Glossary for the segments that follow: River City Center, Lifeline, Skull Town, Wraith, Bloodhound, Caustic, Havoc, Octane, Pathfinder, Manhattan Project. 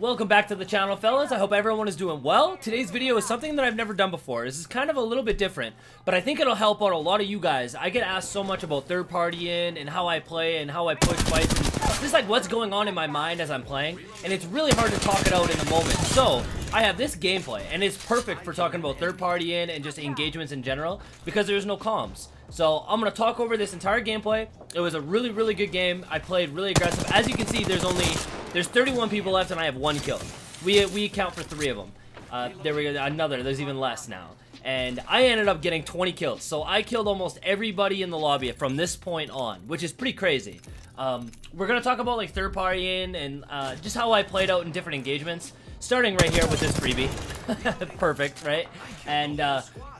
Welcome back to the channel, fellas. I hope everyone is doing well. Today's video is something that I've never done before. This is kind of a little bit different, but I think it'll help out a lot of you guys. I get asked so much about third partying and how I play and how I push fights. Just like what's going on in my mind as I'm playing, and it's really hard to talk it out in the moment. So I have this gameplay, and it's perfect for talking about third partying and just engagements in general because there's no comms. So I'm going to talk over this entire gameplay. It was a really, really good game. I played really aggressive. As you can see, there's 31 people left, and I have one kill. We count for 3 of them. There we go, another. There's even less now. And I ended up getting 20 kills. So I killed almost everybody in the lobby from this point on, which is pretty crazy. We're going to talk about like third partying and just how I played out in different engagements. Starting right here with this freebie. Perfect, right? And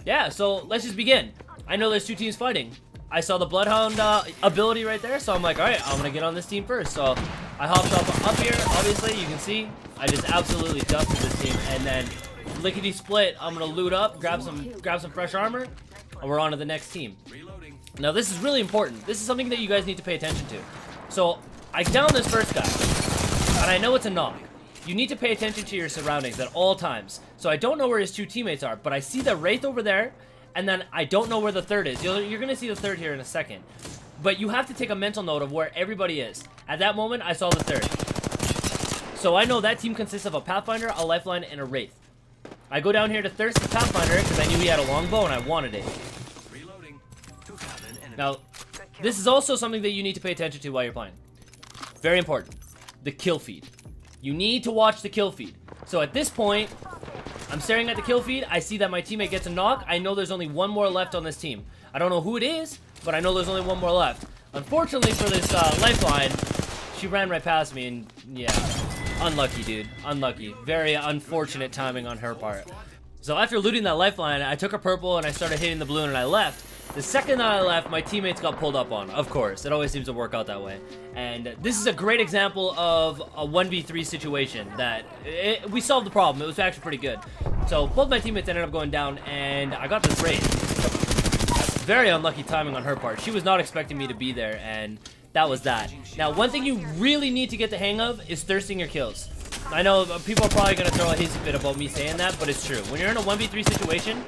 yeah, so let's just begin. I know there's 2 teams fighting. I saw the Bloodhound ability right there, so I'm like, all right, I'm gonna get on this team first. So I hopped up here, obviously, you can see. I just absolutely dusted this team, and then lickety split, I'm gonna loot up, grab some fresh armor, and we're on to the next team. Now this is really important. This is something that you guys need to pay attention to. So I downed this first guy, and I know it's a knock. You need to pay attention to your surroundings at all times. So I don't know where his 2 teammates are, but I see the Wraith over there, and then I don't know where the third is. You're going to see the third here in a second. But you have to take a mental note of where everybody is. At that moment, I saw the third. So I know that team consists of a Pathfinder, a Lifeline, and a Wraith. I go down here to thirst the Pathfinder because I knew he had a longbow and I wanted it. Now, this is also something that you need to pay attention to while you're playing. Very important. The kill feed. You need to watch the kill feed. So at this point, I'm staring at the kill feed. I see that my teammate gets a knock. I know there's only 1 more left on this team. I don't know who it is, but I know there's only 1 more left. Unfortunately for this Lifeline, she ran right past me, and yeah, unlucky, dude. Unlucky. Very unfortunate timing on her part. So after looting that Lifeline, I took a purple and I started hitting the balloon, and I left. The second that I left, my teammates got pulled up on. Of course, it always seems to work out that way. And this is a great example of a 1v3 situation that we solved the problem. It was actually pretty good. So both my teammates ended up going down, and I got this raid. Very unlucky timing on her part. She was not expecting me to be there, and that was that. Now, one thing you really need to get the hang of is thirsting your kills. I know people are probably going to throw a hissy fit about me saying that, but it's true. When you're in a 1v3 situation,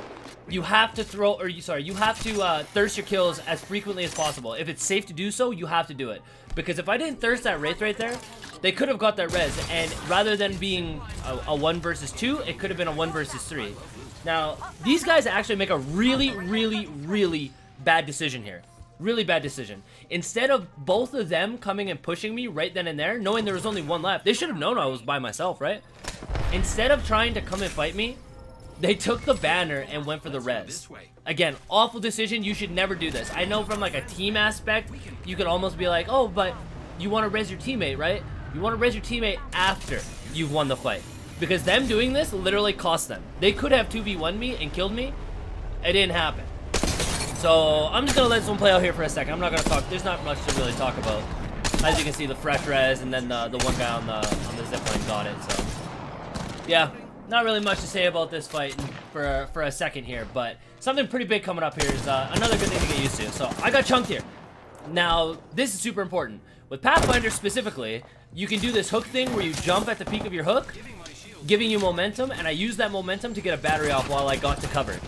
you have to thirst your kills as frequently as possible. If it's safe to do so, you have to do it. Because if I didn't thirst that Wraith right there, they could have got that res. And rather than being a 1 versus 2, it could have been a 1 versus 3. Now, these guys actually make a really, really, really bad decision here. Really bad decision. Instead of both of them coming and pushing me right then and there, knowing there was only 1 left, they should have known I was by myself, right? Instead of trying to come and fight me, they took the banner and went for the res. Again, awful decision. You should never do this. I know from like a team aspect, you could almost be like, oh, but you want to res your teammate, right? You want to res your teammate after you've won the fight. Because them doing this literally cost them. They could have 2v1 me and killed me. It didn't happen. So I'm just going to let this one play out here for a second. I'm not going to talk. There's not much to really talk about. As you can see, the fresh res and then the one guy on the zipline got it. So, yeah. Not really much to say about this fight for a second here, but something pretty big coming up here is another good thing to get used to. So I got chunked here. Now, this is super important. With Pathfinder specifically, you can do this hook thing where you jump at the peak of your hook, giving you momentum, and I used that momentum to get a battery off while I got to cover.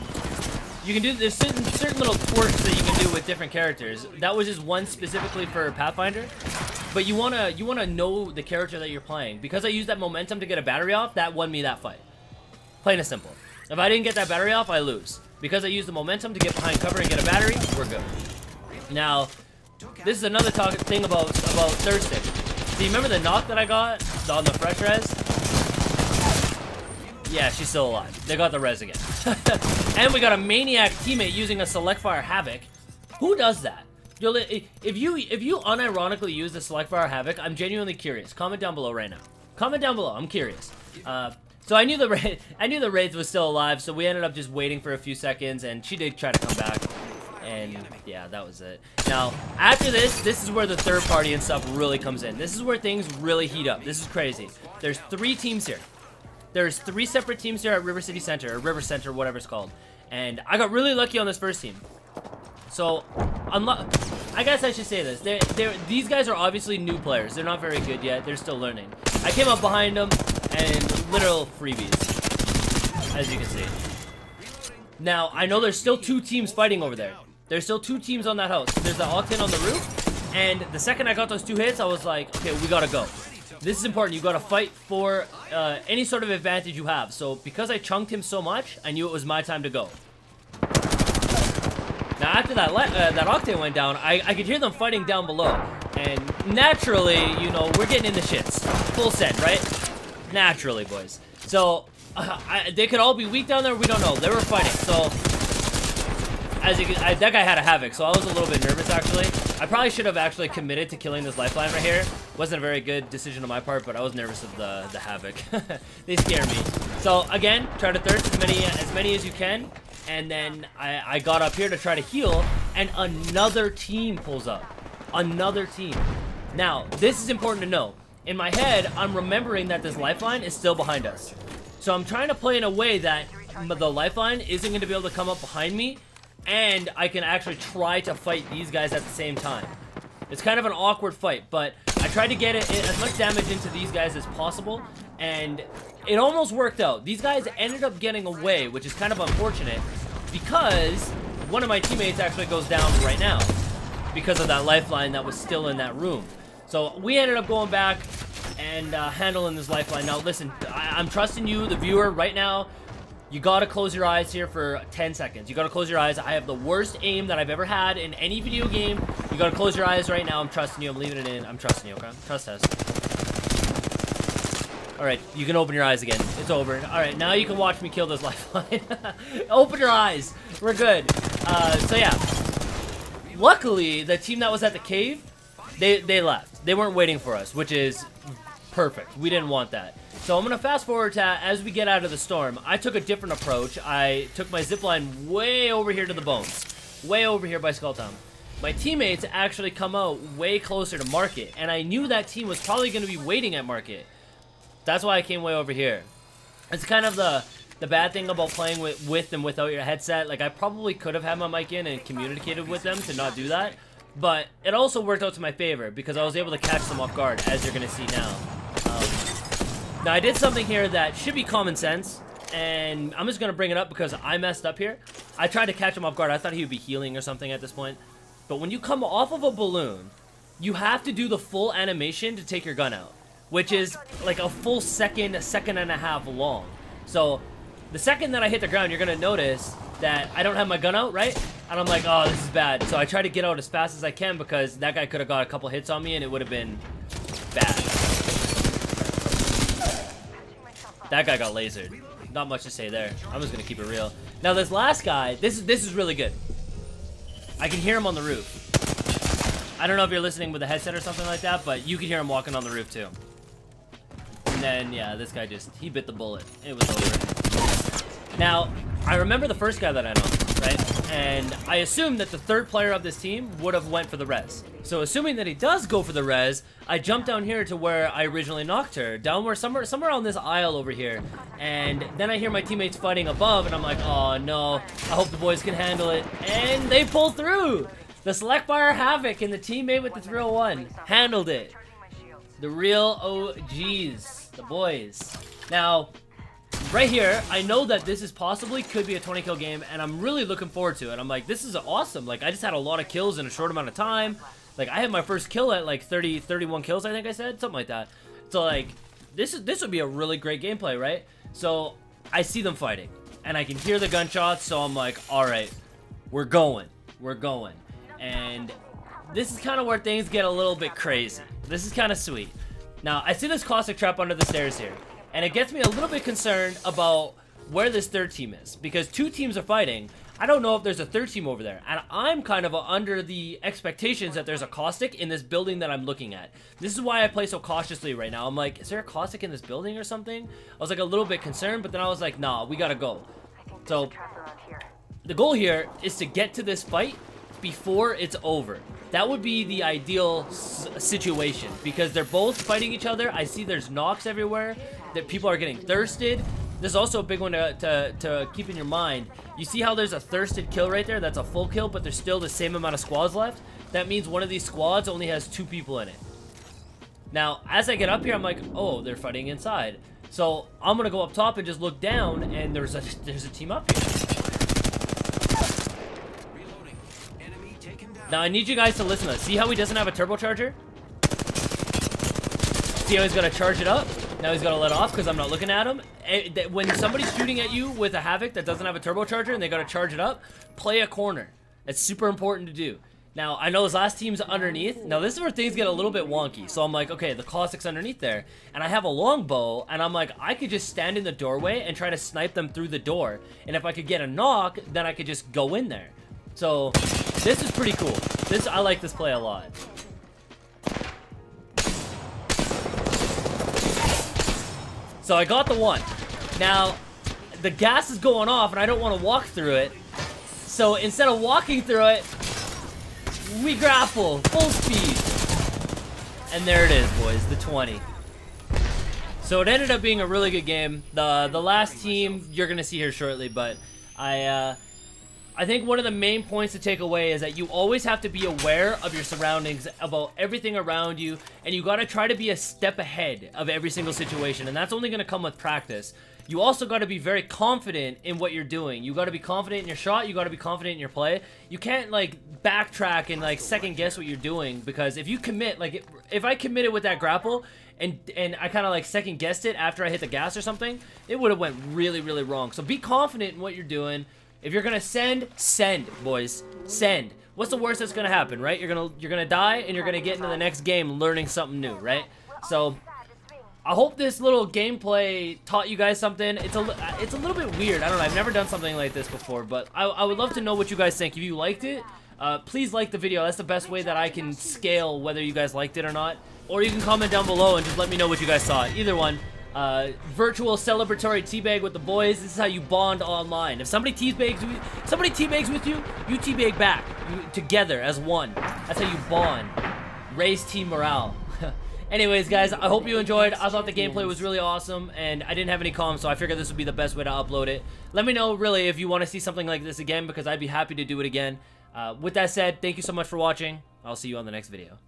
You can do, there's certain little quirks that you can do with different characters. That was just one specifically for Pathfinder. But you wanna know the character that you're playing. Because I used that momentum to get a battery off, that won me that fight. Plain and simple. If I didn't get that battery off, I lose. Because I used the momentum to get behind cover and get a battery, we're good. Now, this is another thing about thirsting. Do you remember the knock that I got on the fresh res? Yeah, she's still alive. They got the res again. And we got a maniac teammate using a select fire Havoc. Who does that? If you unironically use the select fire Havoc, I'm genuinely curious. Comment down below right now. Comment down below. I'm curious. So I knew the Wraith was still alive, so we ended up just waiting for a few seconds, and she did try to come back, and yeah, that was it. Now, after this, this is where the third party and stuff really comes in. This is where things really heat up. This is crazy. There's 3 teams here. There's 3 separate teams here at River City Center, or River Center, whatever it's called, and I got really lucky on this first team. So, I guess I should say this. These guys are obviously new players. They're not very good yet. They're still learning. I came up behind him and literal freebies, as you can see. Now, I know there's still two teams fighting over there. There's still two teams on that house. There's the Octane on the roof, and the second I got those two hits, I was like, okay, we gotta go. This is important. You gotta fight for any sort of advantage you have. So, because I chunked him so much, I knew it was my time to go. Now, after that that Octane went down, I could hear them fighting down below. And naturally, you know, we're getting in the shits. Full send, right? Naturally, boys. So, they could all be weak down there. We don't know. They were fighting. So, as you can, that guy had a Havoc, so I was a little bit nervous, actually. I probably should have actually committed to killing this Lifeline right here. Wasn't a very good decision on my part, but I was nervous of the Havoc. They scare me. So, again, try to thirst as many as you can. And then I got up here to try to heal, and another team pulls up. Another team. Now, this is important to know. In my head, I'm remembering that this Lifeline is still behind us. So I'm trying to play in a way that the Lifeline isn't going to be able to come up behind me, and I can actually try to fight these guys at the same time. It's kind of an awkward fight, but I tried to get as much damage into these guys as possible, and it almost worked out. These guys ended up getting away, which is kind of unfortunate, because one of my teammates actually goes down right now because of that Lifeline that was still in that room. So we ended up going back and handling this Lifeline. Now listen, I'm trusting you, the viewer, right now. You gotta close your eyes here for 10 seconds. You gotta close your eyes. I have the worst aim that I've ever had in any video game. You gotta close your eyes right now. I'm trusting you. I'm leaving it in. I'm trusting you, okay? Trust us. Alright, you can open your eyes again. It's over. Alright, now you can watch me kill this Lifeline. Open your eyes. We're good. So yeah. Luckily, the team that was at the cave, they left. They weren't waiting for us, which is perfect. We didn't want that. So I'm going to fast forward to as we get out of the storm. I took a different approach. I took my zipline way over here to the bones. Way over here by Skull Town. My teammates actually come out way closer to Market. And I knew that team was probably going to be waiting at Market. That's why I came way over here. It's kind of the bad thing about playing with and without your headset. Like, I probably could have had my mic in and communicated with them to not do that. But it also worked out to my favor because I was able to catch them off guard, as you're going to see now. Now, I did something here that should be common sense, and I'm just going to bring it up because I messed up here. I tried to catch him off guard. I thought he would be healing or something at this point. But when you come off of a balloon, you have to do the full animation to take your gun out, which is like a full second, a second and a half long. So the second that I hit the ground, you're going to notice that I don't have my gun out, right? And I'm like, oh, this is bad. So I try to get out as fast as I can because that guy could have got a couple hits on me, and it would have been bad. That guy got lasered. Not much to say there. I'm just going to keep it real. Now, this last guy, this is really good. I can hear him on the roof. I don't know if you're listening with a headset or something like that, but you can hear him walking on the roof, too. And then, yeah, this guy just, he bit the bullet. It was over. Now, I remember the first guy that I know, right? And I assume that the third player of this team would have went for the res. So, assuming that he does go for the res, I jumped down here to where I originally knocked her, down where somewhere on this aisle over here, and then I hear my teammates fighting above, and I'm like, oh no, I hope the boys can handle it, and they pull through! The select buyer Havoc and the teammate with the 301 handled it. The real OGs, the boys. Now, right here, I know that this is possibly could be a 20 kill game, and I'm really looking forward to it. I'm like, this is awesome, like I just had a lot of kills in a short amount of time. Like, I had my first kill at, like, 31 kills, I think I said. Something like that. So, like, this would be a really great gameplay, right? So, I see them fighting. And I can hear the gunshots, so I'm like, all right, we're going. We're going. And this is kind of where things get a little bit crazy. This is kind of sweet. Now, I see this Caustic trap under the stairs here. And it gets me a little bit concerned about where this third team is. Because two teams are fighting. I don't know if there's a third team over there, and I'm kind of under the expectations that there's a Caustic in this building that I'm looking at. This is why I play so cautiously right now. I'm like, is there a Caustic in this building or something? I was like a little bit concerned, but then I was like, nah, we gotta go. So the goal here is to get to this fight before it's over. That would be the ideal situation because they're both fighting each other. I see there's knocks everywhere, that people are getting thirsted. There's also a big one to keep in your mind. You see how there's a thirsted kill right there? That's a full kill, but there's still the same amount of squads left. That means one of these squads only has two people in it. Now, as I get up here, I'm like, oh, they're fighting inside. So I'm gonna go up top and just look down, and there's a team up here. Reloading. Enemy taken down. Now I need you guys to listen to us. See how he doesn't have a turbocharger? See how he's gonna charge it up? Now he's gonna let off because I'm not looking at him. When somebody's shooting at you with a Havoc that doesn't have a turbocharger and they gotta charge it up, play a corner. That's super important to do. Now, I know this last team's underneath. Now, this is where things get a little bit wonky. So I'm like, okay, the Caustic's underneath there. And I have a longbow, and I'm like, I could just stand in the doorway and try to snipe them through the door. And if I could get a knock, then I could just go in there. So, this is pretty cool. I like this play a lot. So I got the one. Now, the gas is going off, and I don't want to walk through it. So instead of walking through it, we grapple, full speed. And there it is, boys, the 20. So it ended up being a really good game. The last team, you're going to see here shortly, but I think one of the main points to take away is that you always have to be aware of your surroundings, about everything around you, and you got to try to be a step ahead of every single situation, and that's only going to come with practice. You also got to be very confident in what you're doing. You got to be confident in your shot. You got to be confident in your play. You can't, like, backtrack and, like, second guess what you're doing, because if you commit, like, if I committed with that grapple and I kind of, like, second guessed it after I hit the gas or something, it would have went really, really wrong. So be confident in what you're doing. If you're going to send, send, boys. Send. What's the worst that's going to happen, right? You're going to die, and you're going to get into the next game learning something new, right? So I hope this little gameplay taught you guys something. It's a little bit weird. I don't know. I've never done something like this before, but I would love to know what you guys think. If you liked it, please like the video. That's the best way that I can scale whether you guys liked it or not. Or you can comment down below and just let me know what you guys saw. Either one. Virtual celebratory teabag with the boys. This is how you bond online. If somebody teabags with you, you teabag back. Together as one. That's how you bond. Raise team morale. Anyways, guys, I hope you enjoyed. I thought the gameplay was really awesome, and I didn't have any comms, so I figured this would be the best way to upload it. Let me know, really, if you want to see something like this again, because I'd be happy to do it again. With that said, thank you so much for watching. I'll see you on the next video.